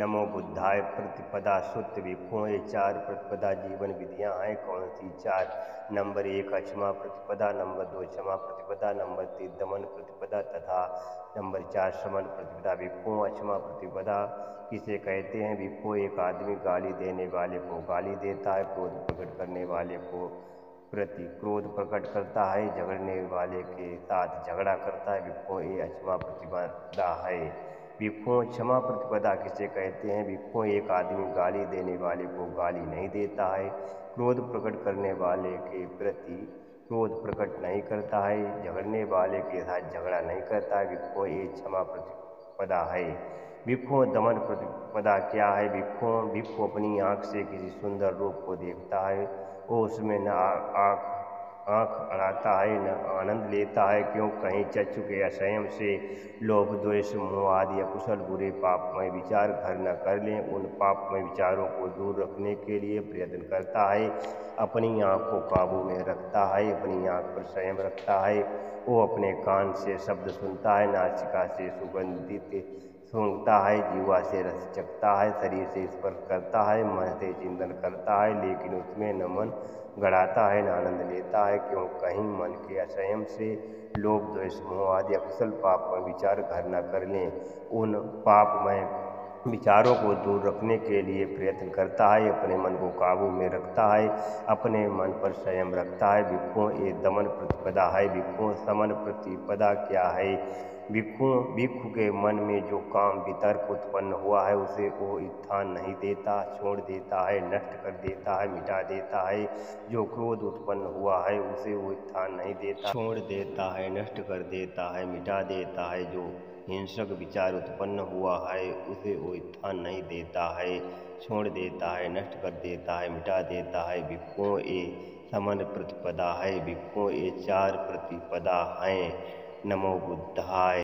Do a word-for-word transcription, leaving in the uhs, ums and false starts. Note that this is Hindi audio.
नमो बुद्धाय प्रतिपदा सुत्त विपो ये चार प्रतिपदा जीवन विधियाँ हैं। कौन सी चार? नंबर एक अच्मा प्रतिपदा, नंबर दो क्षमा प्रतिपदा, नंबर तीन दमन प्रतिपदा तथा नंबर चार शमन प्रतिपदा। विपो अच्मा प्रतिपदा किसे कहते हैं? विपो एक आदमी गाली देने वाले को गाली देता है, क्रोध प्रकट करने वाले को प्रति क्रोध प्रकट करता है, झगड़ने वाले के साथ झगड़ा करता है। विपो ये अच्मा प्रतिपदा है। विप्पो क्षमा प्रतिपदा किसे कहते हैं? विप्पो एक आदमी गाली देने वाले को गाली नहीं देता है, क्रोध प्रकट करने वाले के प्रति क्रोध प्रकट नहीं करता है, झगड़ने वाले के साथ झगड़ा नहीं करता है। विप्पो ये क्षमा प्रतिपदा है। विपो दमन प्रतिपदा क्या है? विपो विपो अपनी आँख से किसी सुंदर रूप को देखता है, वो उसमें न आँख आँख अड़ाता है न आनंद लेता है, क्यों कहीं चक्षु के असंयम से लोभ द्वेष मोह आदि अकुशल बुरे पापमय विचार घर न कर लें। उन पापमय विचारों को दूर रखने के लिए प्रयत्न करता है, अपनी आँख को काबू में रखता है, अपनी आँख पर संयम रखता है। वो अपने कान से शब्द सुनता है, नासिका से सुगंधित सूंघता है, जीवा से रस चखता है, शरीर से स्पर्श करता है, मन से चिंतन करता है, लेकिन उसमें न मन गड़ाता है न आनंद लेता है, क्यों कहीं मन के असंयम से लोभ द्वेष मोह आदि अकुशल पापमय विचार घर न कर लें। उन पापमय विचारों को दूर रखने के लिए प्रयत्न करता है, अपने मन को काबू में रखता है, अपने मन पर संयम रखता है। भिखो ये दमन प्रतिपदा है। भिखो शमन प्रतिपदा क्या है? भिक्खु भिक्खु के मन में जो काम वितर्क उत्पन्न हुआ है उसे वो स्थान नहीं देता, छोड़ देता है, नष्ट कर देता है, मिटा देता है। जो क्रोध उत्पन्न हुआ है उसे वो स्थान नहीं देता, छोड़ देता है, नष्ट कर देता है, मिटा देता है। जो हिंसक विचार उत्पन्न हुआ है उसे वो स्थान नहीं देता है, छोड़ देता है, नष्ट कर देता है, मिटा देता है। विप्पो ये शमन प्रतिपदा है। विप्पो ये चार प्रतिपदा हैं। नमो बुद्धाय।